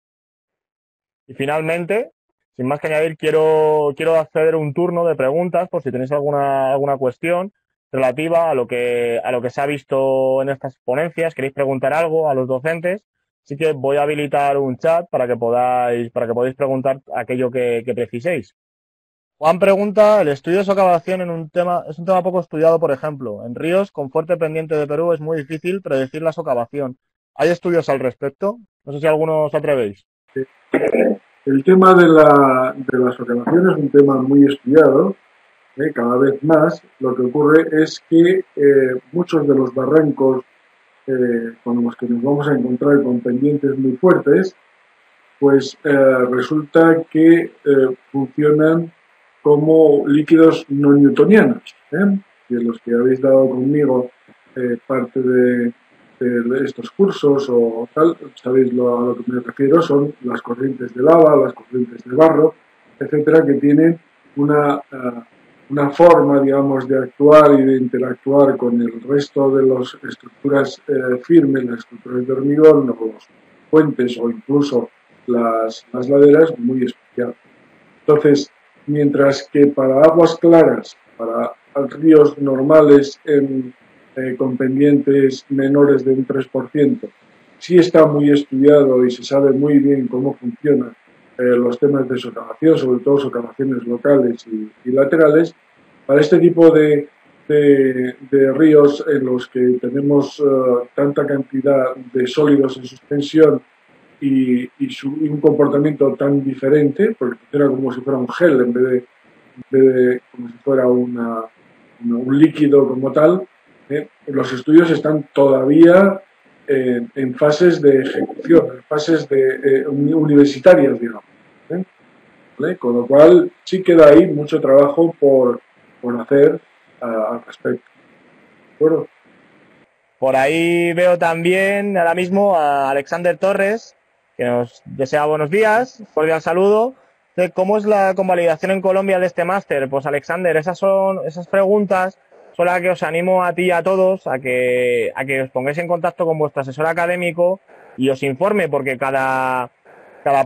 Y finalmente, sin más que añadir, quiero acceder un turno de preguntas por si tenéis alguna cuestión relativa a lo que se ha visto en estas ponencias. Queréis preguntar algo a los docentes. Así que voy a habilitar un chat para que podáis preguntar aquello que preciséis. Juan pregunta, el estudio de socavación es un tema poco estudiado, por ejemplo. En ríos con fuerte pendiente de Perú es muy difícil predecir la socavación. ¿Hay estudios al respecto? No sé si alguno os atrevéis. Sí. El tema de la socavación es un tema muy estudiado. Cada vez más lo que ocurre es que muchos de los barrancos con los que nos vamos a encontrar con pendientes muy fuertes, pues resulta que funcionan como líquidos no newtonianos. Y los que habéis dado conmigo parte de estos cursos o tal, sabéis a lo que me refiero, son las corrientes de lava, las corrientes de barro, etcétera, que tienen una forma, digamos, de actuar y de interactuar con el resto de las estructuras firmes, las estructuras de hormigón, o los puentes o incluso las laderas, muy especial. Entonces, mientras que para aguas claras, para ríos normales con pendientes menores de un 3%, sí está muy estudiado y se sabe muy bien cómo funciona los temas de socavación, sobre todo socavaciones locales y laterales. Para este tipo de ríos en los que tenemos tanta cantidad de sólidos en suspensión y un comportamiento tan diferente, porque funciona como si fuera un gel en vez de como si fuera una, un líquido como tal, los estudios están todavía en fases de ejecución, en fases de, universitarias, digamos. ¿Vale? Con lo cual, sí queda ahí mucho trabajo por hacer al respecto. ¿De acuerdo? Por ahí veo también ahora mismo a Alexander Torres, que nos desea buenos días, cordial saludo. ¿Cómo es la convalidación en Colombia de este máster? Pues, Alexander, esas preguntas son las que os animo a ti y a todos a que os pongáis en contacto con vuestro asesor académico y os informe, porque cada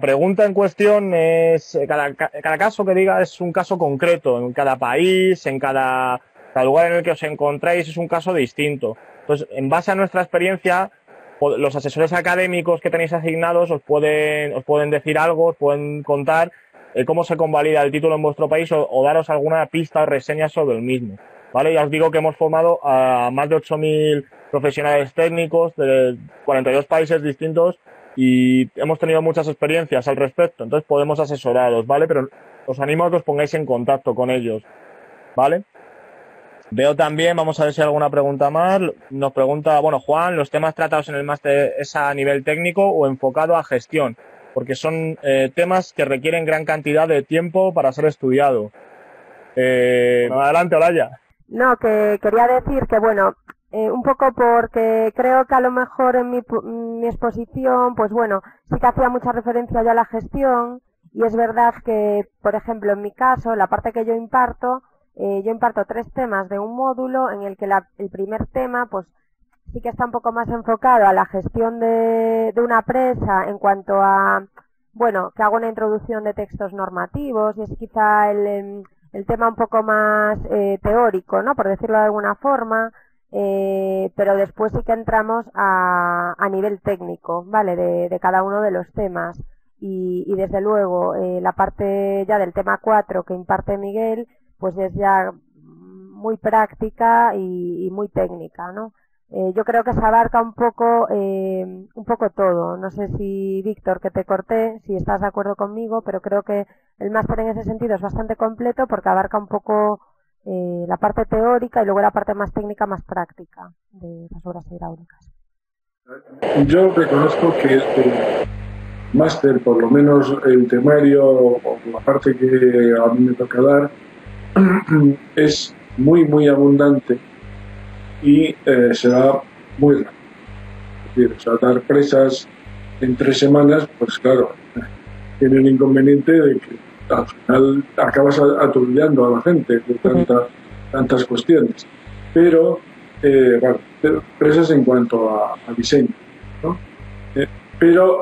pregunta en cuestión es, cada caso que diga es un caso concreto, en cada país, en cada lugar en el que os encontráis es un caso distinto. Entonces, en base a nuestra experiencia, los asesores académicos que tenéis asignados os pueden decir algo, os pueden contar cómo se convalida el título en vuestro país o daros alguna pista o reseña sobre el mismo. ¿Vale? Ya os digo que hemos formado a más de 8.000 profesionales técnicos de 42 países distintos y hemos tenido muchas experiencias al respecto, entonces podemos asesoraros, ¿vale? Pero os animo a que os pongáis en contacto con ellos, ¿vale? Veo también, vamos a ver si hay alguna pregunta más, nos pregunta, bueno, Juan, ¿los temas tratados en el máster es a nivel técnico o enfocado a gestión? Porque son temas que requieren gran cantidad de tiempo para ser estudiado. Adelante, Olaya. No, que quería decir que, bueno, un poco porque creo que a lo mejor en mi exposición, pues bueno, sí que hacía mucha referencia ya a la gestión y es verdad que, por ejemplo, en mi caso, la parte que yo imparto 3 temas de un módulo en el que el primer tema, pues sí que está un poco más enfocado a la gestión de una presa en cuanto a, bueno, que hago una introducción de textos normativos y es quizá el tema un poco más teórico, ¿no? Por decirlo de alguna forma, pero después sí que entramos a nivel técnico, ¿vale? De cada uno de los temas. Y desde luego, la parte ya del tema 4 que imparte Miguel, pues es ya muy práctica y muy técnica, ¿no? Yo creo que se abarca un poco todo. No sé si, Víctor, que te corté, si estás de acuerdo conmigo, pero creo que el máster en ese sentido es bastante completo porque abarca un poco la parte teórica y luego la parte más técnica, más práctica de las obras hidráulicas. Yo reconozco que este máster, por lo menos el temario o la parte que a mí me toca dar, es muy, muy abundante y se da muy rápido. Es decir, o sea, dar presas en 3 semanas, pues claro, tiene el inconveniente de que al final acabas aturullando a la gente de tantas cuestiones. Pero, bueno, presas en cuanto a diseño, ¿no? Pero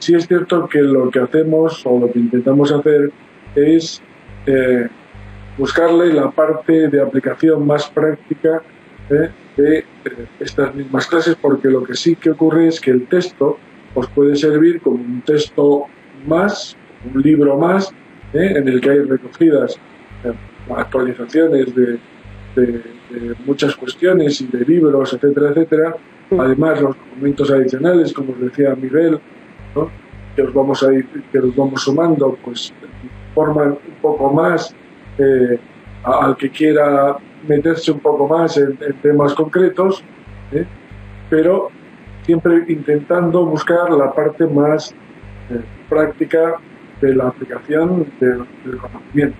sí es cierto que lo que hacemos o lo que intentamos hacer es buscarle la parte de aplicación más práctica de estas mismas clases, porque lo que sí que ocurre es que el texto os puede servir como un texto más, un libro más, en el que hay recogidas actualizaciones de muchas cuestiones y de libros, etcétera, etcétera. Además, los documentos adicionales, como os decía Miguel, ¿no? Que los vamos sumando, pues forman un poco más. Al que quiera meterse un poco más en temas concretos, pero siempre intentando buscar la parte más práctica de la aplicación del conocimiento.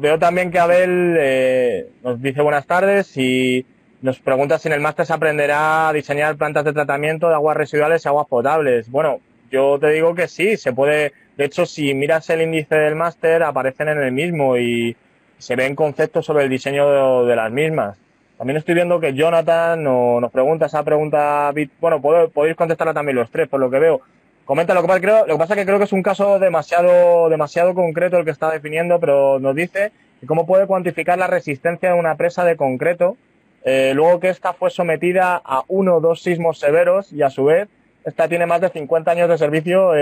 Veo también que Abel nos dice buenas tardes y nos pregunta si en el máster se aprenderá a diseñar plantas de tratamiento de aguas residuales y aguas potables. Bueno, yo te digo que sí, se puede. De hecho, si miras el índice del máster, aparecen en el mismo y se ven conceptos sobre el diseño de las mismas. También estoy viendo que Jonathan nos pregunta esa pregunta. Bueno, podéis contestarla también los tres, por lo que veo. Comenta, lo que pasa es que creo que es un caso demasiado concreto el que está definiendo, pero nos dice que cómo puede cuantificar la resistencia de una presa de concreto, luego que esta fue sometida a 1 o 2 sismos severos y a su vez esta tiene más de 50 años de servicio.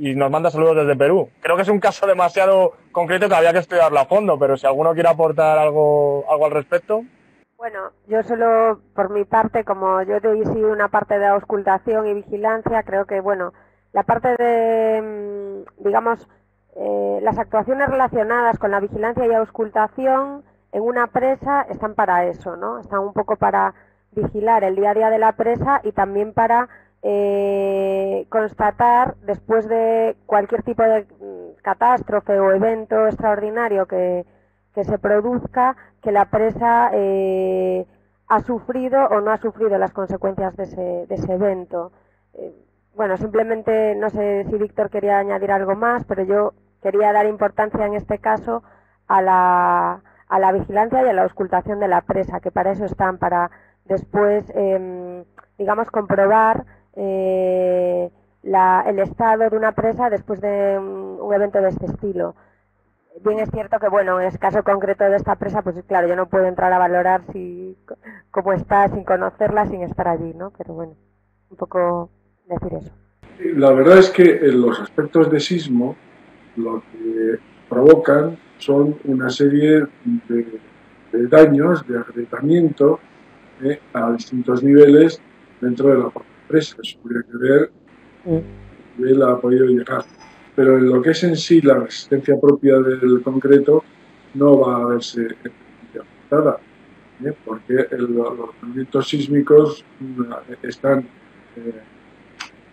Y nos manda saludos desde Perú. Creo que es un caso demasiado concreto que había que estudiarlo a fondo, pero si alguno quiere aportar algo al respecto. Bueno, yo solo, por mi parte, como yo doy una parte de auscultación y vigilancia, creo que, bueno, la parte de, digamos, las actuaciones relacionadas con la vigilancia y auscultación en una presa están para eso, ¿no? Están un poco para vigilar el día a día de la presa y también para constatar, después de cualquier tipo de catástrofe o evento extraordinario que se produzca, que la presa ha sufrido o no ha sufrido las consecuencias de ese evento. Bueno, simplemente, no sé si Víctor quería añadir algo más, pero yo quería dar importancia en este caso a la vigilancia y a la auscultación de la presa, que para eso están, para después, digamos, comprobar el estado de una presa después de un evento de este estilo. Bien es cierto que, bueno, en el caso concreto de esta presa, pues claro, yo no puedo entrar a valorar cómo está sin conocerla, sin estar allí, ¿no? Pero bueno, un poco decir eso. La verdad es que en los aspectos de sismo, lo que provocan son una serie de daños, de agrietamiento a distintos niveles dentro de la presa. Eso habría que ver que él ha podido llegar. Pero en lo que es en sí la resistencia propia del concreto no va a verse afectada, porque los movimientos sísmicos están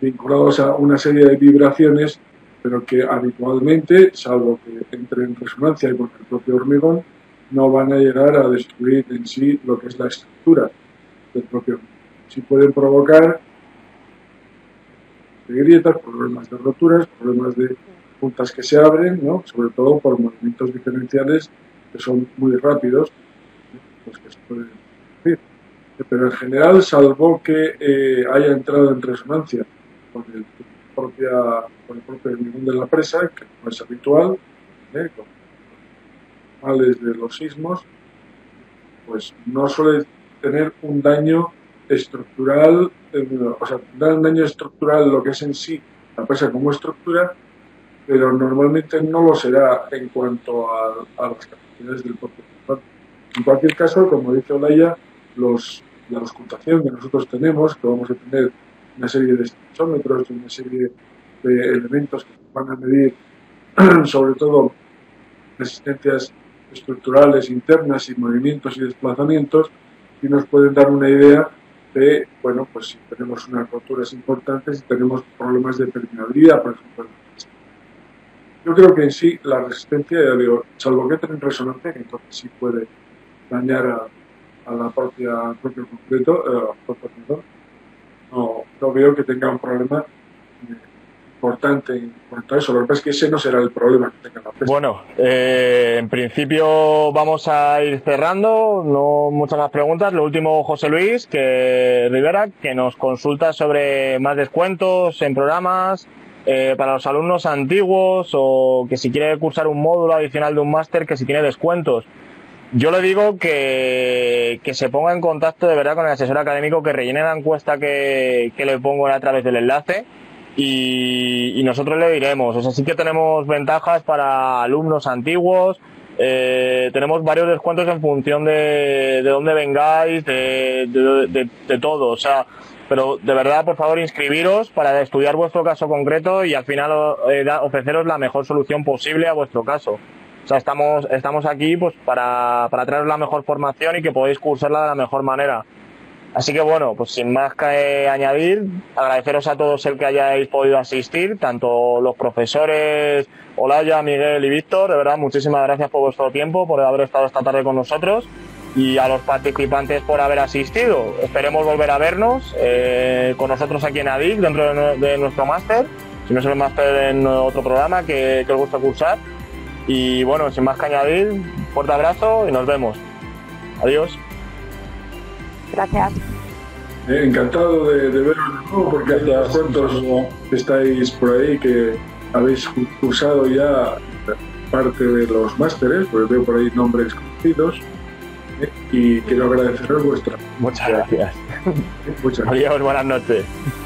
vinculados a una serie de vibraciones, pero que habitualmente, salvo que entre en resonancia y con el propio hormigón, no van a llegar a destruir en sí lo que es la estructura del propio hormigón. Sí pueden provocar de grietas, problemas de roturas, problemas de puntas que se abren, ¿no? Sobre todo por movimientos diferenciales que son muy rápidos, pues que se pueden decir. Pero en general, salvo que haya entrado en resonancia con el propio hormigón de la presa, que no es habitual, con males de los sismos, pues no suele tener un daño estructural, o sea, da un daño estructural lo que es en sí la presa como estructura, pero normalmente no lo será en cuanto a las capacidades del propio. En cualquier caso, como dice Olaya, la auscultación que nosotros tenemos, que vamos a tener una serie de extensómetros, una serie de elementos que van a medir sobre todo resistencias estructurales internas y movimientos y desplazamientos, y nos pueden dar una idea de, bueno, pues si tenemos unas roturas importantes, si tenemos problemas de permeabilidad, por ejemplo. Yo creo que en sí la resistencia, ya digo, salvo que tenga resonancia, que entonces sí puede dañar al propio concreto, no veo que tenga un problema importante en cuanto a eso. Lo que pasa es que ese no será el problema que tenga la presa. Bueno, en principio vamos a ir cerrando, no muchas más preguntas. Lo último, José Luis Rivera, que nos consulta sobre más descuentos en programas para los alumnos antiguos, o que si quiere cursar un módulo adicional de un máster, que si tiene descuentos. Yo le digo que se ponga en contacto de verdad con el asesor académico, que rellene la encuesta que le pongo a través del enlace, y nosotros le diremos. O sea, sí que tenemos ventajas para alumnos antiguos, tenemos varios descuentos en función de dónde vengáis, de todo. O sea, pero de verdad, por favor, inscribiros para estudiar vuestro caso concreto y al final ofreceros la mejor solución posible a vuestro caso. O sea, estamos aquí pues para traeros la mejor formación y que podáis cursarla de la mejor manera. Así que bueno, pues sin más que añadir, agradeceros a todos el que hayáis podido asistir, tanto los profesores Olaya, Miguel y Víctor. De verdad, muchísimas gracias por vuestro tiempo, por haber estado esta tarde con nosotros, y a los participantes por haber asistido. Esperemos volver a vernos con nosotros aquí en ADIC, dentro de nuestro máster, si no es el máster en otro programa que os gusta cursar. Y bueno, sin más que añadir, un fuerte abrazo y nos vemos. Adiós. Gracias. Encantado de veros de nuevo, porque hay cuantos que estáis por ahí que habéis cursado ya parte de los másteres, porque veo por ahí nombres conocidos, y quiero agradeceros vuestra. Muchas gracias. Muchas gracias. Adiós, buenas noches.